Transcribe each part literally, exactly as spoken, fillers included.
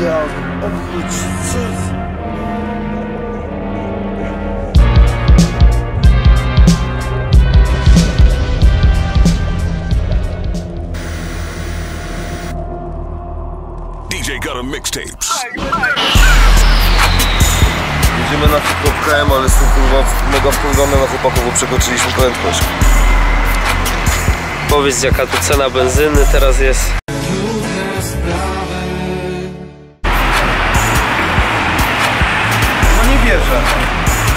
Dios, obróć. Jedziemy na K M, ale jestem kurwa mega wkurwiony na chłopaków, bo przekroczyliśmy prędkość. Powiedz, jaka tu cena benzyny teraz jest. No nie wierzę.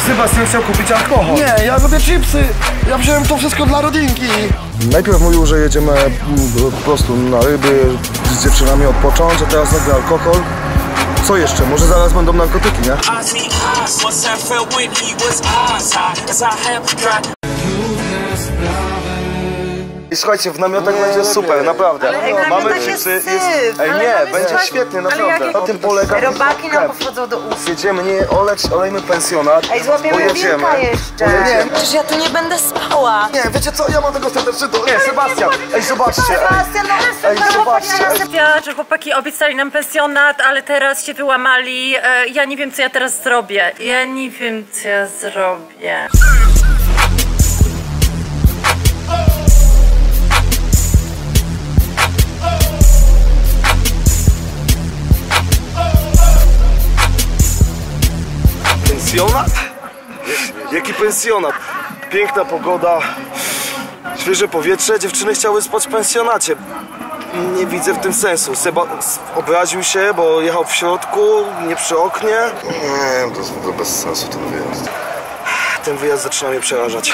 Sebastian chciał kupić alkohol. Nie, ja lubię chipsy. Ja wziąłem to wszystko dla rodzinki. Najpierw mówił, że jedziemy po prostu na ryby, z dziewczynami odpocząć, a teraz nagle alkohol. Co jeszcze? Może zaraz będą narkotyki, nie? I słuchajcie, w namiotach będzie super, naprawdę. Mamy chipsy. Ej nie, będzie świetnie, naprawdę. Na tym polega. Robaki nam podchodzą do ust. Jedziemy, nie oleć, olejmy pensjonat. Ej, złapiemy wilka jeszcze. Nie, przecież ja tu nie będę spała. Nie, wiecie co, ja mam tego serdecznie. Nie, Sebastian, ej zobaczcie. Sebastian, no ej zobaczcie. Że chłopaki obiecali nam pensjonat, ale teraz się wyłamali. Ja nie wiem, co ja teraz zrobię. Ja nie wiem, co ja zrobię. Pensjonat? Jaki pensjonat? Piękna pogoda, świeże powietrze, dziewczyny chciały spać w pensjonacie. Nie widzę w tym sensu. Seba obraził się, bo jechał w środku, nie przy oknie. Nie, to jest w ogóle bez sensu ten wyjazd. Ten wyjazd zaczyna mnie przerażać.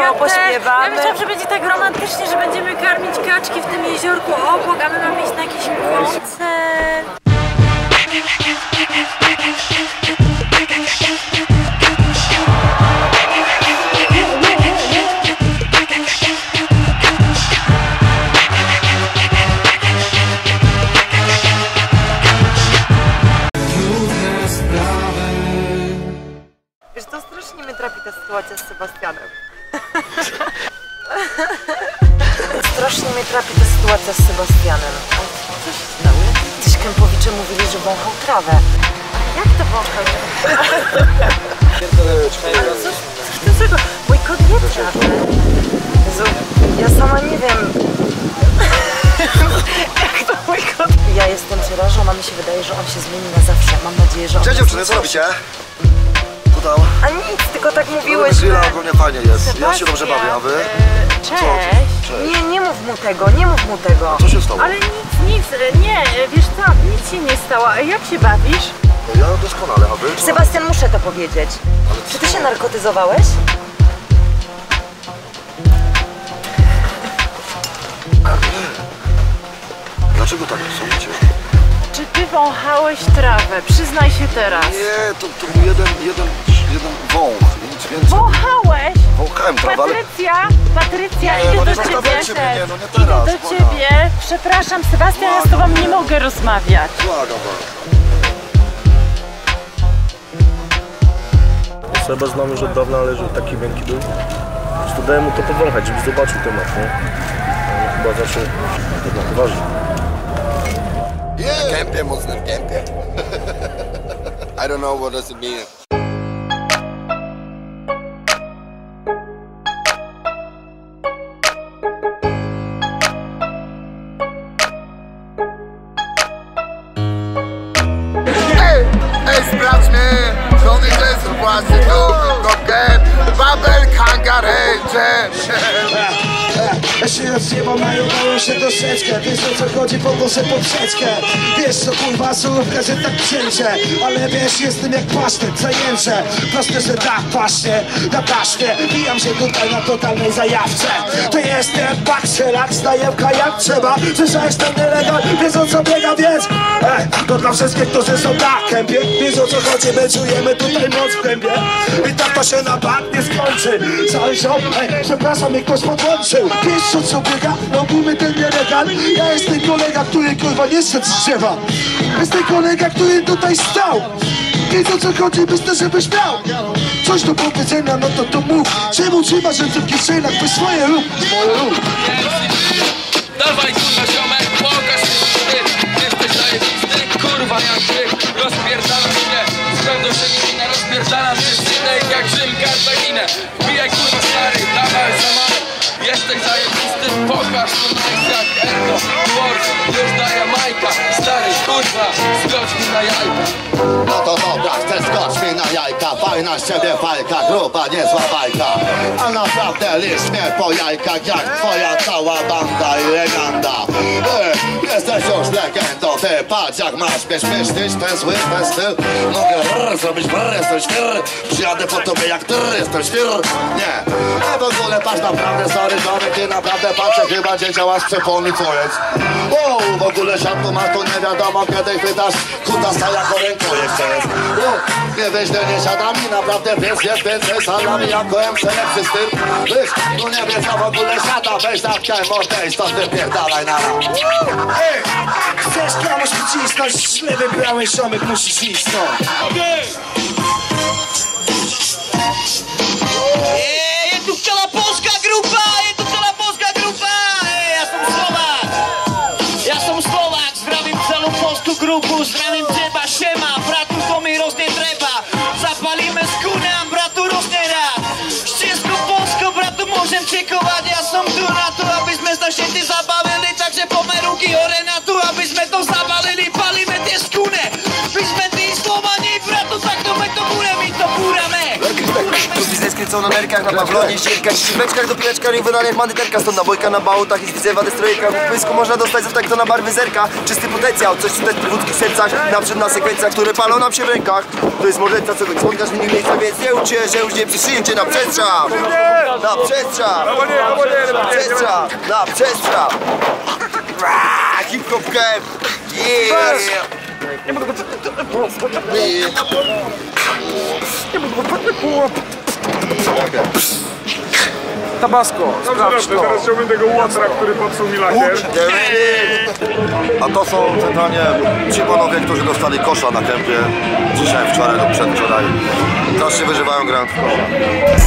Ja myślałam, że będzie tak romantycznie, że będziemy karmić kaczki w tym jeziorku obok, a my mamy iść na jakiś koncert. Wiesz, to strasznie mnie trafi ta sytuacja z Sebastianem. Strasznie mnie trapi ta sytuacja z Sebastianem. Co się stało? Gdzieś Kępowicze mówili, że wąchał trawę. Jak to wąchał? Ale coś, coś tego. Mój kot nie trawę. Jezu, ja sama nie wiem. Jak to mój kot? Ja jestem przerażona, mi się wydaje, że on się zmieni na zawsze. Mam nadzieję, że on... Cześć dziewczyny, co robicie? A nic, tylko tak mówiłeś. Grilla ogólnie fajnie jest. Sebastian, ja się dobrze bawię, a wy? Cześć. Co? Cześć. Nie, nie mów mu tego, nie mów mu tego. Co się stało? Ale nic, nic, nie, wiesz co, nic się nie stało. Jak się bawisz? No ja doskonale, a wy? Sebastian, muszę to powiedzieć. Czy ty się narkotyzowałeś? Dlaczego tak sądzicie? Czy ty wąchałeś trawę? Przyznaj się teraz. Nie, to, to był jeden, jeden, jeden wąch, nic więcej. Wąchałeś? Wąchałem trawę, ale... Patrycja, Patrycja, nie, idę no do ciebie. Nie, no nie teraz, idę do błagam. ciebie. Przepraszam, Sebastian, błagam, ja z tobą nie, nie mogę rozmawiać. Błagam, błagam. Seba znam już od dawna, ale że taki miękki był. Zresztą daję mu to powąchać, żeby zobaczył temat, nie? No, chyba zawsze jednak uważnie. Yeah. Kempie, mocnym kempie. I don't know what does it mean. Ej, ej, sprawdź mnie, co mi się sypłacie tu, to kemp, babel, kangarejcze. Ja się rozjebam, mają, mają się troszeczkę. Wiesz o co chodzi, podnoszę poprzeczkę. Wiesz co kurwa, surówka, że tak cięcie. Ale wiesz, jestem jak pasztet, zajęcie. Proste, że tak właśnie, na taśmie. Bijam się tutaj na totalnej zajawce. To jestem bakselak, znajemka jak trzeba. Słyszałeś ten nielegal, wiesz o co biega, więc Ej, to dla wszystkich, którzy są na kępie. Wiesz o co chodzi, my czujemy tutaj moc w kępie. I tak to się na bad nie skończy. Cały ziom, ej, przepraszam, mnie ktoś podłączył. Wiesz o co biega, robimy ten nielegal. Ja jestem kolega, który kurwa nie szedł z drzewa. Jestem kolega, który tutaj stał. Wiesz o co chodzi, myślę, żebyś miał coś do powiedzenia, no to to mów. Czemu trzymasz ręce w kieszeniach, weź swoje rób, swoje rób. Dawaj kurwa ziomek, pokaż ty, jesteś zajebisty, kurwa jak ty, rozpierdalasz mnie, z pełnością inna rozpierdalasz mnie, synek jak Rzym, Kartaginę, wbijaj kurwa stary, dawaj za mary, jesteś zajebisty, pokaż to nice jak Ergo, Word, już daje Majka, stary kurwa, skocz mi na jajka. No to dobra, chcesz skocz mi na jajka, fajna z ciebie fajka, gruba niezła bajka, a naprawdę lisz mnie po jajkach jak twoja cała banda i legenda. Jesteś już legendą, ty patrz jak masz mnie śmiesznić, ten zły, ten styl. Mogę rrr, zrobić brrr, jestem świr. Przyjadę po tobie jak trrr, jestem świr. Nie, a w ogóle patrz naprawdę, sorry, sorry, ty naprawdę patrzę, chyba gdzie działasz przepolny koniec. O, w ogóle siatku masz, tu nie wiadomo kiedy chwytasz kutasa jako rękojek jest. O, nie wyślę nie siadami, naprawdę pies jest więcej salami, jako M C lepszy styl. Wiesz, tu nie wiesz, a w ogóle siada, weź zatkaj mordę i stąd wypierdalaj na nam. Ej, chcesz komuś przycisnąć, źle wybrałeś ziomek, musisz iść no. Ej, jest tu cała polska grupa, jest tu cała polska grupa. Ej, ja są Słowak, ja są Słowak, zdrawim całą polską grupę, zdrawim trzeba, siema, bratu to mi roznie trzeba. Zapalimy skunam, bratu różnie rad, wszystko polsko, bratu możemy ciekować, ja są tu na to, abyśmy znali się ty zabawili. Pomerunki ore na to, abyśmy to zawalili, palimy tę skórę. Byśmy ty Słowani, bratu, tak to my to górę i to góramy. Tu biznes krycą na nerkach, na pawlonie, sierkach, śliweczkach, do pileczka, rynwonaniach, mandyterka. Stąd nabojka na bałutach i z widzę wady strojekach. W pysku można dostać, tak to na barwy zerka. Czysty potencjał, coś tutaj w w sercach, naprzód na sekwencjach, które palą nam się w rękach. To jest morderca, co spotkasz w innych miejscach, więc nie ucie, że już nie przyszliście na przestrzał. Na przestrzał, na przestrzał, na przestrzał. Brrrr, hip-hop game, yeah! Nie mogę Tabasco, sprawdź to. Teraz chciałbym tego Łatra, który popsuł mi lakier. A to są centralnie ci panowie, którzy dostali kosza na kępie dzisiaj, wczoraj lub przedwczoraj. Teraz się wyżywają Grand Prix.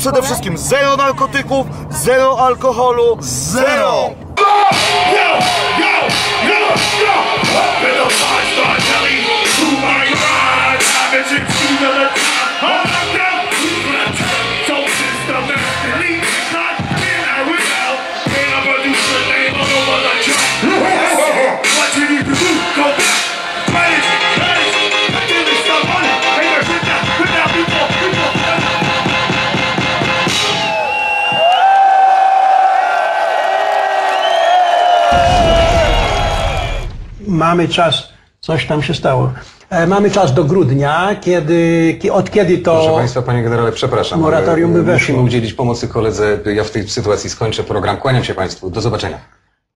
Przede wszystkim zero narkotyków, zero alkoholu, zero! Mamy czas, coś tam się stało. E, mamy czas do grudnia, kiedy, od kiedy to... Proszę Państwa, Panie Generale, przepraszam. Moratorium by weszło. Musimy udzielić pomocy koledze. Ja w tej sytuacji skończę program. Kłaniam się Państwu. Do zobaczenia.